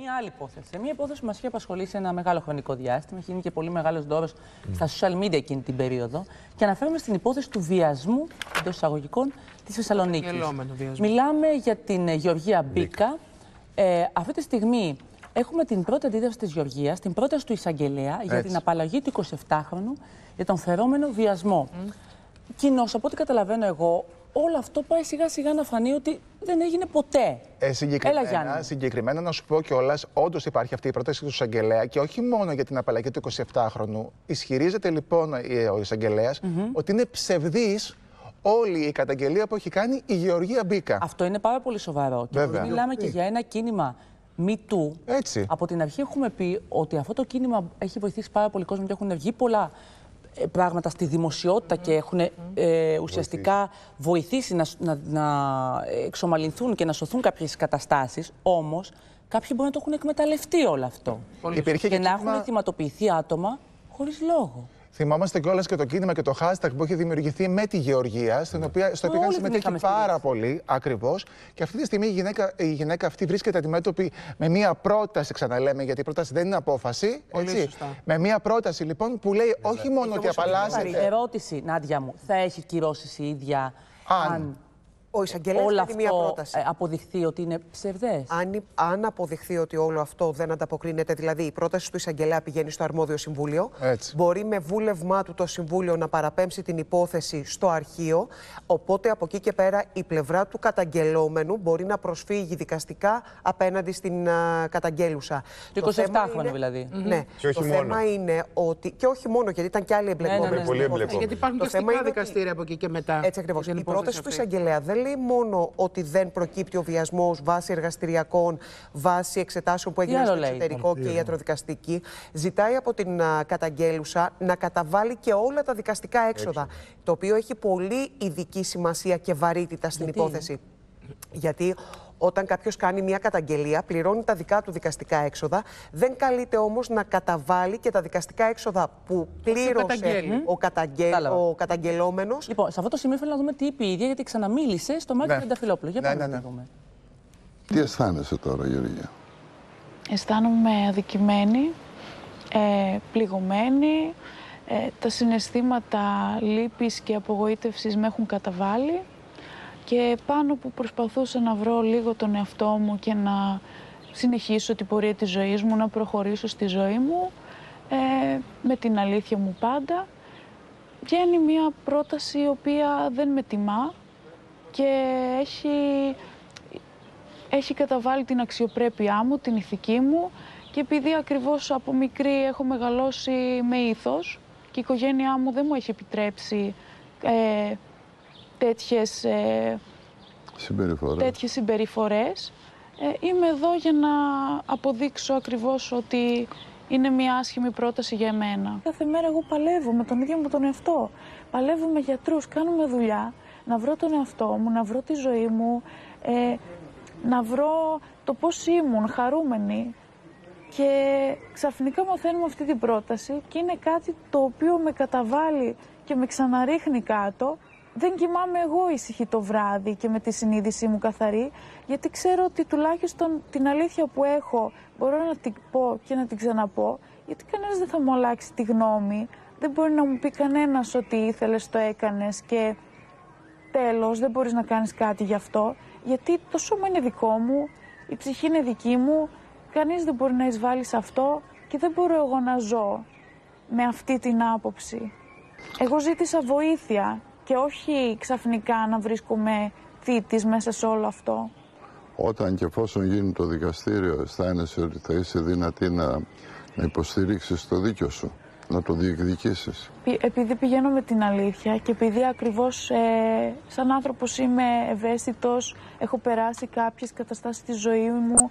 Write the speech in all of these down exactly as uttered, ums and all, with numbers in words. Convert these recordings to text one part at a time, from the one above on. Μία άλλη υπόθεση. Μία υπόθεση που μας είχε απασχολήσει ένα μεγάλο χρονικό διάστημα. Έχει γίνει και πολύ μεγάλος ντόρος mm. στα social media εκείνη την περίοδο. Και αναφέρομαι στην υπόθεση του βιασμού εντός εισαγωγικών της Θεσσαλονίκης. Μιλάμε για την Γεωργία Μπίκα. Ε, αυτή τη στιγμή έχουμε την πρώτη αντίδραση της Γεωργίας, την πρόταση του εισαγγελέα Έτσι. για την απαλλαγή του εικοσιεφτάχρονου για τον φερόμενο βιασμό. Mm. Κοινώς, από ό,τι καταλαβαίνω εγώ, όλο αυτό πάει σιγά σιγά να φανεί ότι δεν έγινε ποτέ. Ε, συγκεκριμένα, Έλα, Γιάννη. Συγκεκριμένα, να σου πω κιόλας, όντως υπάρχει αυτή η πρόταση του εισαγγελέα και όχι μόνο για την απαλλαγή του εικοσιεφτάχρονου. Ισχυρίζεται λοιπόν ο εισαγγελέας mm -hmm. ότι είναι ψευδής όλη η καταγγελία που έχει κάνει η Γεωργία Μπίκα. Αυτό είναι πάρα πολύ σοβαρό. Και μιλάμε και για ένα κίνημα MeToo. Έτσι. Από την αρχή έχουμε πει ότι αυτό το κίνημα έχει βοηθήσει πάρα πολύ κόσμο και έχουν βγει πολλά πράγματα στη δημοσιότητα mm-hmm. και έχουν ε, ουσιαστικά βοηθήσει να, να, να εξομαλυνθούν και να σωθούν κάποιες καταστάσεις, όμως κάποιοι μπορεί να το έχουν εκμεταλλευτεί όλο αυτό και, και να έχουν θυματοποιηθεί άτομα χωρίς λόγο. Θυμάμαστε κιόλας και το κίνημα και το hashtag που έχει δημιουργηθεί με τη Γεωργία, στην οποία, στο οποίο συμμετέχει πάρα πολύ, ακριβώς. Και αυτή τη στιγμή η γυναίκα, η γυναίκα αυτή βρίσκεται αντιμέτωπη με μία πρόταση, ξαναλέμε, γιατί η πρόταση δεν είναι απόφαση. Έτσι. Με μία πρόταση λοιπόν που λέει Λέβαια. όχι μόνο ότι απαλλάσσεται. Ερώτηση, Νάντια μου, θα έχει κυρώσεις η ίδια αν, αν... Ο εισαγγελέας κάνει μία πρόταση. Αν αποδειχθεί ότι είναι ψευδές. Αν, αν αποδειχθεί ότι όλο αυτό δεν ανταποκρίνεται, δηλαδή η πρόταση του εισαγγελέα πηγαίνει στο αρμόδιο συμβούλιο, Έτσι. μπορεί με βούλευμά του το συμβούλιο να παραπέμψει την υπόθεση στο αρχείο. Οπότε από εκεί και πέρα η πλευρά του καταγγελόμενου μπορεί να προσφύγει δικαστικά απέναντι στην uh, καταγγέλουσα. Το εικοσιεφτάχρονο είναι... δηλαδή. Mm -hmm. Ναι. Και όχι το μόνο. θέμα είναι ότι. Και όχι μόνο, γιατί ήταν και άλλοι εμπλεκόμενοι. Ναι, ναι, ναι, ναι, ναι. Γιατί υπάρχουν το και αστικά δικαστήρια από εκεί και μετά. Έτσι ακριβώς. Η πρόταση του εισαγγελέα δεν λέει μόνο ότι δεν προκύπτει ο βιασμός βάσει εργαστηριακών, βάσει εξετάσεων που έγιναν στο εξωτερικό και ιατροδικαστική. Ζητάει από την uh, καταγγέλουσα να καταβάλει και όλα τα δικαστικά έξοδα. Έξω. Το οποίο έχει πολύ ειδική σημασία και βαρύτητα στην Γιατί? υπόθεση. Γιατί όταν κάποιος κάνει μια καταγγελία, πληρώνει τα δικά του δικαστικά έξοδα, δεν καλείται όμως να καταβάλει και τα δικαστικά έξοδα που πλήρωσε ο, καταγγελ... ο καταγγελόμενος. Λοιπόν, σε αυτό το σημείο θέλω να δούμε τι είπε η ίδια, γιατί ξαναμίλησε στο Μάκη Τριανταφυλόπουλο. Για πάμε ναι, ναι, ναι. να δούμε. Τι αισθάνεσαι τώρα, Γεωργία? Αισθάνομαι αδικημένη, ε, πληγωμένη. Ε, τα συναισθήματα λύπης και απογοήτευσης με έχουν καταβάλει. Και πάνω που προσπαθούσα να βρω λίγο τον εαυτό μου και να συνεχίσω την πορεία της ζωής μου, να προχωρήσω στη ζωή μου, ε, με την αλήθεια μου πάντα, βγαίνει μια πρόταση η οποία δεν με τιμά και έχει, έχει καταβάλει την αξιοπρέπειά μου, την ηθική μου, και επειδή ακριβώς από μικρή έχω μεγαλώσει με ήθος και η οικογένειά μου δεν μου έχει επιτρέψει ε, τέτοιες, ε, συμπεριφορές. τέτοιες συμπεριφορές. Ε, είμαι εδώ για να αποδείξω ακριβώς ότι είναι μια άσχημη πρόταση για εμένα. Κάθε μέρα εγώ παλεύω με τον ίδιο μου τον εαυτό. Παλεύω με γιατρούς, κάνουμε δουλειά, να βρω τον εαυτό μου, να βρω τη ζωή μου, ε, να βρω το πώς ήμουν χαρούμενη. Και ξαφνικά μαθαίνουμε αυτή την πρόταση και είναι κάτι το οποίο με καταβάλει και με ξαναρίχνει κάτω. Δεν κοιμάμαι εγώ ήσυχη το βράδυ και με τη συνείδησή μου καθαρή, γιατί ξέρω ότι τουλάχιστον την αλήθεια που έχω μπορώ να την πω και να την ξαναπώ, γιατί κανένας δεν θα μου αλλάξει τη γνώμη, δεν μπορεί να μου πει κανένας ότι ήθελες το έκανες και τέλος δεν μπορείς να κάνεις κάτι γι' αυτό, γιατί το σώμα είναι δικό μου, η ψυχή είναι δική μου, κανείς δεν μπορεί να εισβάλλει σε αυτό και δεν μπορώ εγώ να ζω με αυτή την άποψη. Εγώ ζήτησα βοήθεια. Και όχι ξαφνικά να βρίσκουμε θήτης μέσα σε όλο αυτό. Όταν και εφόσον γίνει το δικαστήριο, αισθάνεσαι ότι θα είσαι δυνατή να, να υποστηρίξεις το δίκιο σου, να το διεκδικήσεις? Επειδή πηγαίνω με την αλήθεια και επειδή ακριβώς ε, σαν άνθρωπος είμαι ευαίσθητος, έχω περάσει κάποιες καταστάσεις στη ζωή μου,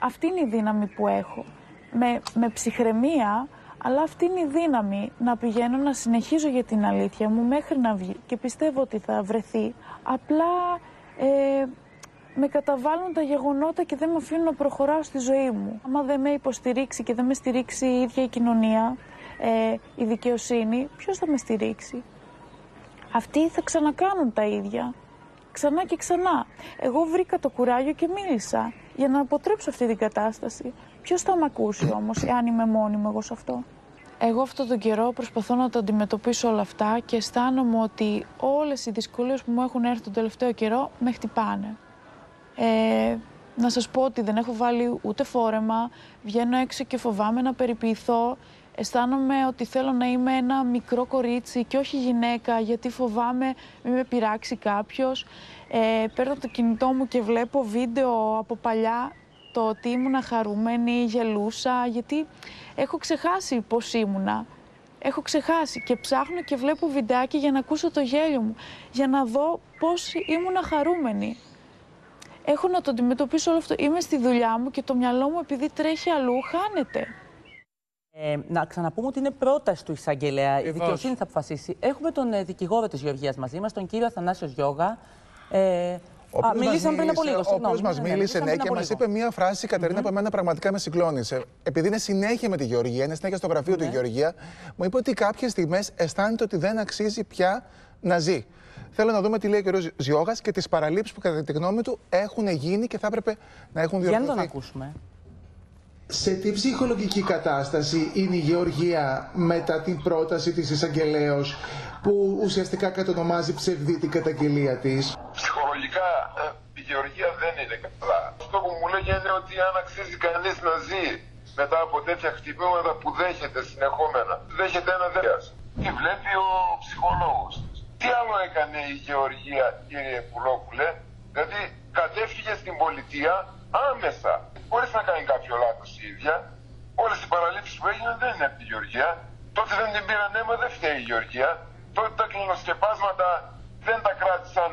αυτή είναι η δύναμη που έχω. Με, με ψυχραιμία... Αλλά αυτή είναι η δύναμη να πηγαίνω, να συνεχίζω για την αλήθεια μου μέχρι να βγει. Και πιστεύω ότι θα βρεθεί. Απλά ε, με καταβάλουν τα γεγονότα και δεν με αφήνουν να προχωράω στη ζωή μου. Άμα δεν με υποστηρίξει και δεν με στηρίξει η ίδια η κοινωνία, ε, η δικαιοσύνη, ποιος θα με στηρίξει? Αυτοί θα ξανακάνουν τα ίδια. Ξανά και ξανά. Εγώ βρήκα το κουράγιο και μίλησα. για να αποτρέψω αυτή την κατάσταση. Ποιος θα μ' ακούσει όμως, αν είμαι μόνη μου εγώ σε αυτό. Εγώ αυτόν τον καιρό προσπαθώ να τα αντιμετωπίσω όλα αυτά και αισθάνομαι ότι όλες οι δυσκολίες που μου έχουν έρθει τον τελευταίο καιρό με χτυπάνε. Ε, να σας πω ότι δεν έχω βάλει ούτε φόρεμα, βγαίνω έξω και φοβάμαι να περιποιηθώ. Αισθάνομαι ότι θέλω να είμαι ένα μικρό κορίτσι και όχι γυναίκα, γιατί φοβάμαι μην με πειράξει κάποιος. Ε, παίρνω το κινητό μου και βλέπω βίντεο από παλιά, το ότι ήμουνα χαρούμενη, γελούσα, γιατί έχω ξεχάσει πώς ήμουνα. Έχω ξεχάσει και ψάχνω και βλέπω βιντεάκι για να ακούσω το γέλιο μου, για να δω πώς ήμουνα χαρούμενη. Έχω να το αντιμετωπίσω όλο αυτό. Είμαι στη δουλειά μου και το μυαλό μου, επειδή τρέχει αλλού, χάνεται. Ε, να ξαναπούμε ότι είναι πρόταση του εισαγγελέα. Η δικαιοσύνη θα αποφασίσει. Έχουμε τον ε, δικηγόρο της Γεωργίας μαζί μας, τον κύριο Αθανάσιο Γιώγα. Ε, Ο Α, μιλήσαμε πριν από λίγο. Ο οποίος μας μίλησε, ναι, και μας είπε μία φράση, η Κατερίνα, mm-hmm. που εμένα πραγματικά με συγκλώνησε. Επειδή είναι συνέχεια με τη Γεωργία, είναι συνέχεια στο γραφείο mm-hmm. του Γεωργία, μου είπε ότι κάποιες στιγμές αισθάνεται ότι δεν αξίζει πια να ζει. Θέλω να δούμε τι λέει ο κ. Γιώγας και τις παραλήψεις που κατά τη γνώμη του έχουν γίνει και θα έπρεπε να έχουν διορθωθεί. Για να τον ακούσουμε. Σε τι ψυχολογική κατάσταση είναι η Γεωργία μετά την πρόταση της εισαγγελέως, που ουσιαστικά κατονομάζει ψευδή την καταγγελία της? Ψυχολογικά η Γεωργία δεν είναι καλά. Αυτό που μου λέγει είναι ότι αν αξίζει κανείς να ζει μετά από τέτοια χτυπήματα που δέχεται συνεχόμενα, δέχεται ένα δέας, τι βλέπει ο ψυχολόγος. Τι άλλο έκανε η Γεωργία, κύριε Πουλόπουλε? Δηλαδή κατέφυγε στην πολιτεία άμεσα, χωρίς να κάνει κάποιο λάθος η ίδια. Όλες οι παραλήψεις που έγιναν δεν είναι από τη Γεωργία. Τότε δεν την πήραν αίμα, δεν φταίει η Γεωργία. Τότε τα κλινοσκεπάσματα δεν τα κράτησαν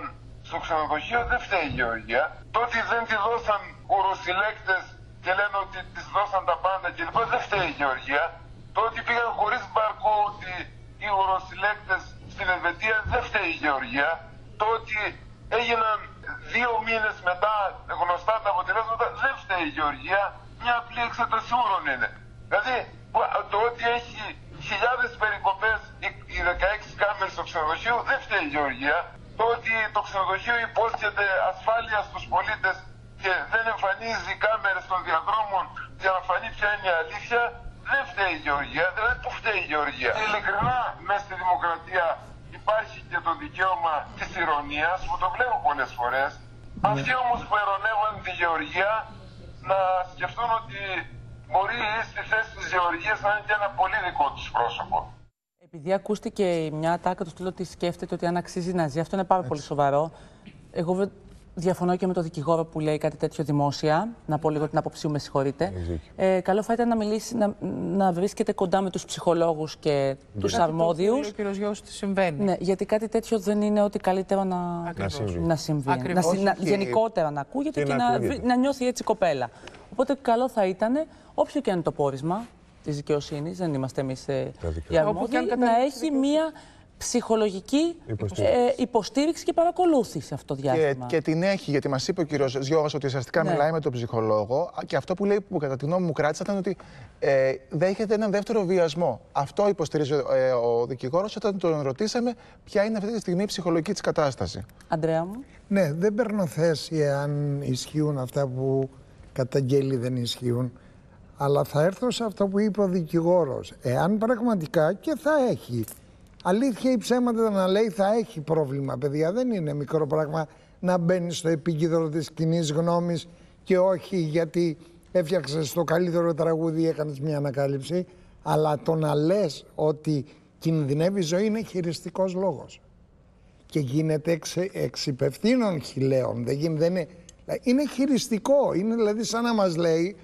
στο ξενοδοχείο, δεν φταίει η Γεωργία. Τότε δεν τη δώσαν οροσυλλέκτες και λένε ότι της δώσαν τα πάντα κλπ. Δεν φταίει η Γεωργία. Τότε πήγαν χωρίς μπαρκό ότι οι οροσυλλέκτες στην Ελβετία, δεν φταίει η Γεωργία. Τότε έγιναν δύο μήνες μετά γνωστά τα αποτελέσματα, δεν φταίει η Γεωργία. Μια απλή εξέταση ούρων είναι. Δηλαδή το ότι έχει χιλιάδες περικοπές οι δεκαέξι κάμερες στο ξενοδοχείο, δεν φταίει η Γεωργία. Το ότι το ξενοδοχείο υπόσχεται ασφάλεια στους πολίτες και δεν εμφανίζει κάμερες των διαδρόμων για να φανεί ποια είναι η αλήθεια, δεν φταίει η Γεωργία. Δηλαδή που φταίει η Γεωργία? Ειλικρινά, μέσα στη δημοκρατία υπάρχει και το δικαίωμα της ειρωνίας, που το βλέπω πολλές φορές. Mm. Αυτοί όμως που ειρωνεύαν τη Γεωργία να σκεφτούν ότι μπορεί στη θέση της Γεωργίας να είναι και ένα πολύ δικό τους πρόσωπο. Επειδή ακούστηκε μια ατάκα του στήλου ότι σκέφτεται ότι αν αξίζει να ζει, αυτό είναι πάρα Έτσι. πολύ σοβαρό. Εγώ διαφωνώ και με τον δικηγόρο που λέει κάτι τέτοιο δημόσια. Να πω λίγο την άποψή μου, με συγχωρείτε. Ε, καλό θα ήταν να, μιλήσει, να, να βρίσκεται κοντά με τους ψυχολόγους και τους κάτι αρμόδιους. Το ο κ. Συμβαίνει. Ναι, γιατί κάτι τέτοιο δεν είναι ότι καλύτερο να, να συμβεί. Να, να, γενικότερα να ακούγεται και, και να, να νιώθει έτσι η κοπέλα. Οπότε καλό θα ήταν, όποιο και αν το πόρισμα της δικαιοσύνης, δεν είμαστε εμείς οι αρμόδιοι, να έχει μία ψυχολογική υποστήριξη. Ε, υποστήριξη και παρακολούθηση αυτό το διάστημα. Και, και την έχει, γιατί μας είπε ο κύριος Γιώργας ότι ουσιαστικά ναι. μιλάει με τον ψυχολόγο και αυτό που λέει, που κατά τη γνώμη μου κράτησα, ήταν ότι ε, δέχεται έναν δεύτερο βιασμό. Αυτό υποστηρίζει ε, ο δικηγόρος όταν τον ρωτήσαμε ποια είναι αυτή τη στιγμή η ψυχολογική της κατάσταση. Αντρέα μου. Ναι, δεν παίρνω θέση αν ισχύουν αυτά που καταγγέλει δεν ισχύουν. Αλλά θα έρθω σε αυτό που είπε ο δικηγόρος. Εάν πραγματικά και θα έχει. Αλήθεια ή ψέματα να λέει, θα έχει πρόβλημα, παιδιά. Δεν είναι μικρό πράγμα να μπαίνει στο επίκεντρο της κοινής γνώμης και όχι γιατί έφτιαξες το καλύτερο τραγούδι, έκανες μια ανακάλυψη. Αλλά το να λες ότι κινδυνεύει η ζωή είναι χειριστικός λόγος. Και γίνεται εξ, εξ υπευθύνων χιλέων. Δεν γίνεται, δεν είναι, είναι χειριστικό. Είναι δηλαδή σαν να μας λέει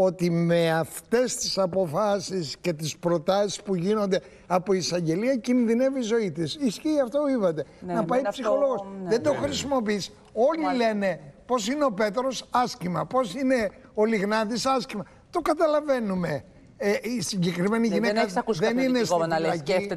ότι με αυτές τις αποφάσεις και τις προτάσεις που γίνονται από εισαγγελία κινδυνεύει η ζωή της. Ισχύει αυτό που είπατε. Ναι, να πάει ψυχολόγος. Αυτό, ναι. Δεν το χρησιμοποιείς. Όλοι Μάλιστα. λένε πώς είναι ο Πέτρος άσχημα, πώς είναι ο Λιγνάδης άσχημα. Το καταλαβαίνουμε. Ε, η συγκεκριμένη ναι, γυναίκα δεν, έχεις ακούσει δεν είναι στην φυλακή,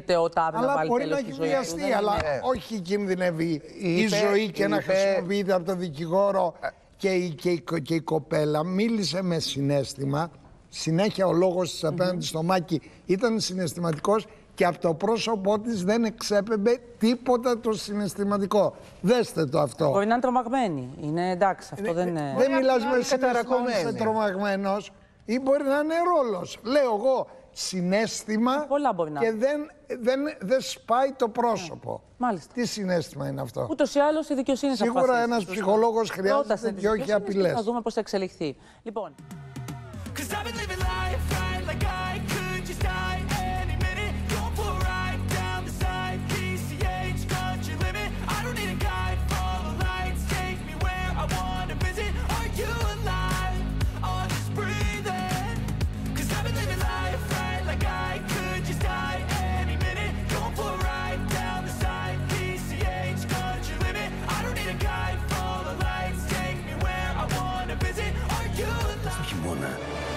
αλλά μπορεί να έχει βιαστεί. Αλλά ναι. όχι κινδυνεύει η, η ζωή και να χρησιμοποιείται από τον δικηγόρο. Και η, και, η, και η κοπέλα μίλησε με συναίσθημα. Συνέχεια ο λόγος της απέναντι mm-hmm. στο Μάκη ήταν συναισθηματικός. και από το πρόσωπό της δεν εξέπεμπε τίποτα το συναισθηματικό. Δέστε το αυτό. Μπορεί να είναι τρομαγμένη. Είναι εντάξει, αυτό είναι, δεν είναι. Δεν μιλάς με συναισθηματικό, είσαι τρομαγμένος ή μπορεί να είναι ρόλος. Λέω εγώ συναίσθημα και δεν, δεν, δεν σπάει το πρόσωπο. Yeah. Τι συναίσθημα είναι αυτό. Ούτως ή άλλως η δικαιοσύνη θα αποφασίσει. Σίγουρα ένας ψυχολόγος χρειάζεται και όχι απειλές. Θα δούμε πώς θα εξελιχθεί. Λοιπόν.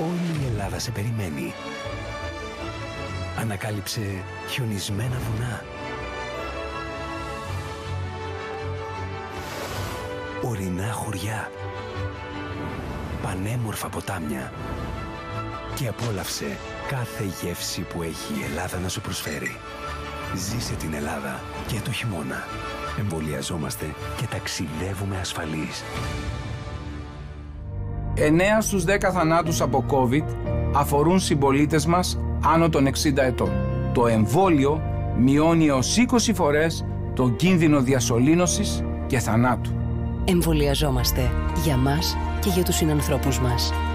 Όλη η Ελλάδα σε περιμένει. Ανακάλυψε χιονισμένα βουνά. Ορεινά χωριά. Πανέμορφα ποτάμια. Και απόλαυσε κάθε γεύση που έχει η Ελλάδα να σου προσφέρει. Ζήσε την Ελλάδα και το χειμώνα. Εμβολιαζόμαστε και ταξιδεύουμε ασφαλείς. εννέα στους δέκα θανάτους από COVID αφορούν συμπολίτες μας άνω των εξήντα ετών. Το εμβόλιο μειώνει έως είκοσι φορές τον κίνδυνο διασωλήνωσης και θανάτου. Εμβολιαζόμαστε για μας και για τους συνανθρώπους μας.